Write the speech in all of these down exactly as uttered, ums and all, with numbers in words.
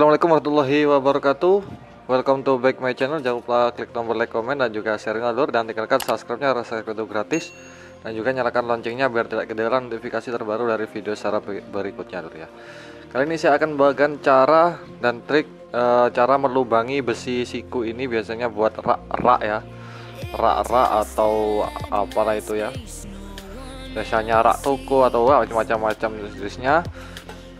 Assalamualaikum warahmatullahi wabarakatuh. Welcome to back my channel. Jangan lupa klik tombol like, komen, dan juga sharing alur, dan tinggalkan subscribe-nya karena subscribe itu gratis, dan juga nyalakan loncengnya biar tidak kedengaran notifikasi terbaru dari video secara berikutnya lur ya. Kali ini saya akan bagikan cara dan trik e, cara melubangi besi siku ini biasanya buat rak-rak ya, rak-rak atau apalah itu ya, biasanya rak toko atau macam-macam jenisnya.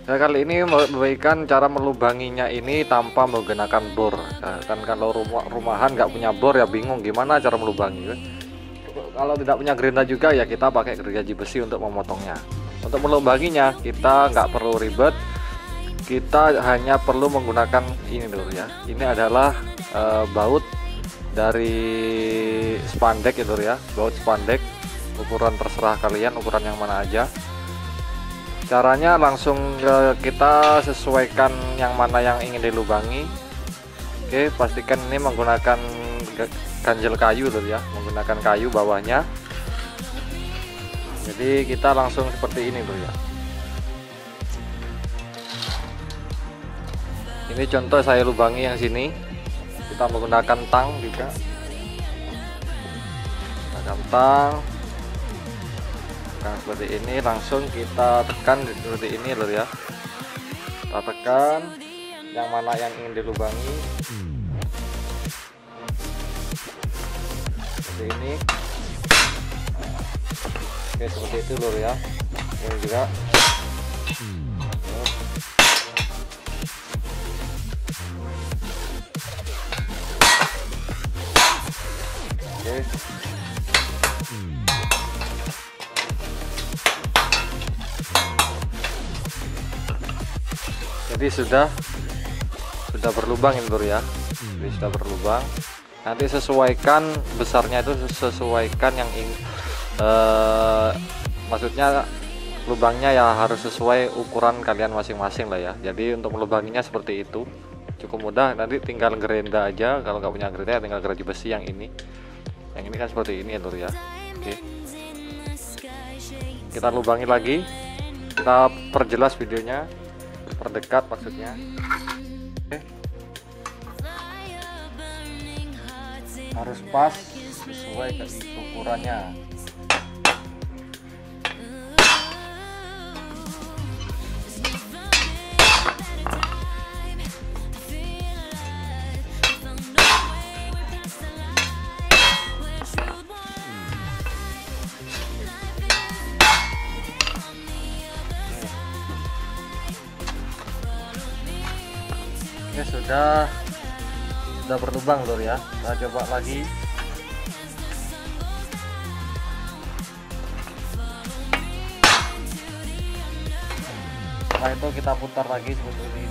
Nah, kali ini memberikan cara melubanginya ini tanpa menggunakan bor. Nah, kan kalau rumah rumahan nggak punya bor ya bingung gimana cara melubangi. Kalau tidak punya gerinda juga ya kita pakai gergaji besi untuk memotongnya. Untuk melumbanginya kita nggak perlu ribet, kita hanya perlu menggunakan ini dulu ya. Ini adalah e, baut dari spandek itu ya, baut spandek ukuran terserah kalian ukuran yang mana aja. Caranya langsung kita sesuaikan yang mana yang ingin dilubangi. Oke, pastikan ini menggunakan ganjel kayu dulu ya, menggunakan kayu bawahnya. Jadi kita langsung seperti ini dulu ya. Ini contoh saya lubangi yang sini. Kita menggunakan tang juga. Menggunakan tang. Nah, seperti ini langsung kita tekan seperti ini lur ya, kita tekan yang mana yang ingin dilubangi seperti ini. Oke, seperti itu lur ya, ini juga oke. Jadi sudah sudah berlubang ini lur ya, jadi sudah berlubang. Nanti sesuaikan besarnya itu sesuaikan yang ingin, eh, maksudnya lubangnya ya harus sesuai ukuran kalian masing-masing lah ya. Jadi untuk melubanginya seperti itu cukup mudah. Nanti tinggal gerinda aja, kalau nggak punya gerinda ya tinggal gergaji besi yang ini. Yang ini kan seperti ini ya lur ya. Oke, kita lubangi lagi, kita perjelas videonya. Perdekat maksudnya. Oke. Harus pas sesuai dengan ukurannya. Oke, sudah sudah berlubang lur ya. Kita coba lagi. Setelah itu kita putar lagi seperti ini.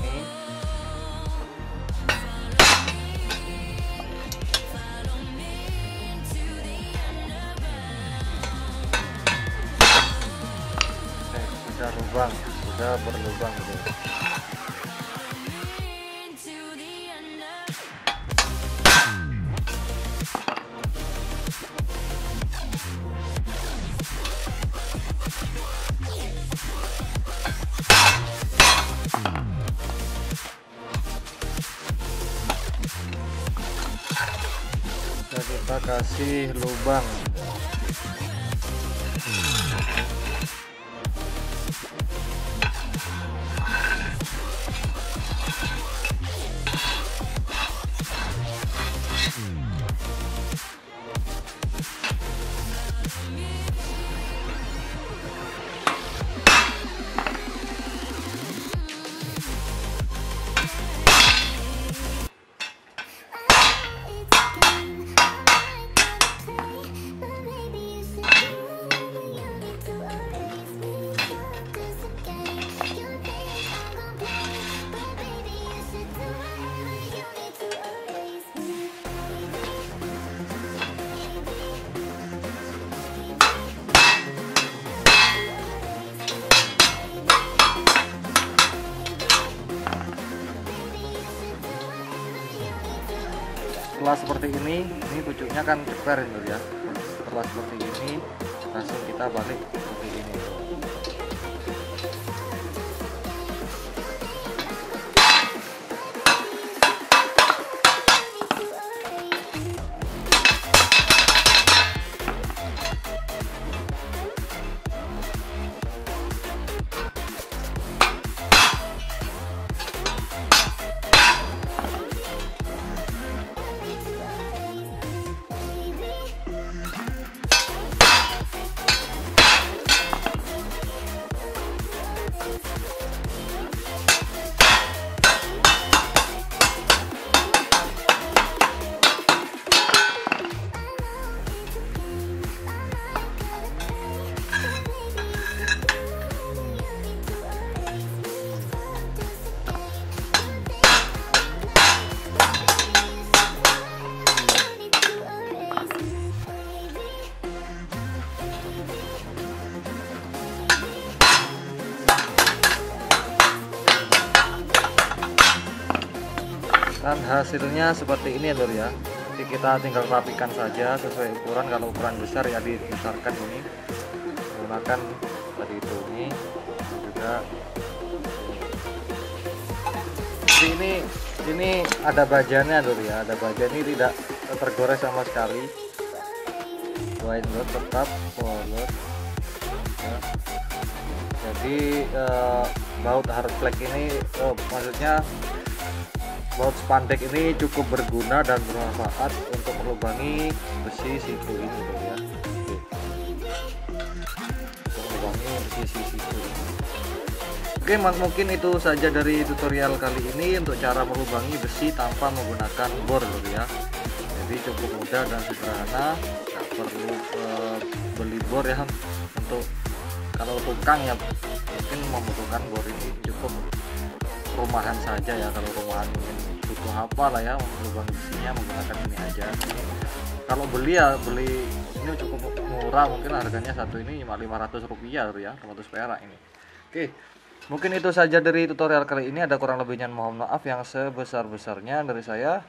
Oke, sudah lubang, sudah berlubang lur. Kita kasih lubang. Thank you. Setelah seperti ini, ini pucuknya kan ceper ini ya. Setelah seperti ini, langsung kita balik seperti ini. Dan hasilnya seperti ini lur ya. Jadi kita tinggal rapikan saja sesuai ukuran. Kalau ukuran besar ya dibesarkan ini, menggunakan tadi itu ini juga. Jadi ini ini ada bajannya lur ya, ada bajan ini tidak tergores sama sekali. Doain lur tetap polos. Ya. Jadi eh, baut hard flag ini eh, maksudnya baut spandek ini cukup berguna dan bermanfaat untuk melubangi besi siku ini ya. Untuk melubangi besi siku ini. Oke, mungkin itu saja dari tutorial kali ini untuk cara melubangi besi tanpa menggunakan bor ya. Jadi cukup mudah dan sederhana, nggak perlu uh, beli bor ya. Untuk kalau tukang ya mungkin membutuhkan bor ini, cukup rumahan saja ya. Kalau rumahan butuh apa lah ya lubang besinya, menggunakan ini aja. Kalau beli ya beli ini cukup murah, mungkin harganya satu ini cuma lima ratus rupiah ya, lima ratus perak ini. Oke, mungkin itu saja dari tutorial kali ini. Ada kurang lebihnya mohon maaf yang sebesar-besarnya dari saya.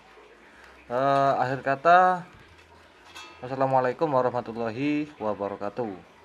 Uh, akhir kata, wassalamualaikum warahmatullahi wabarakatuh.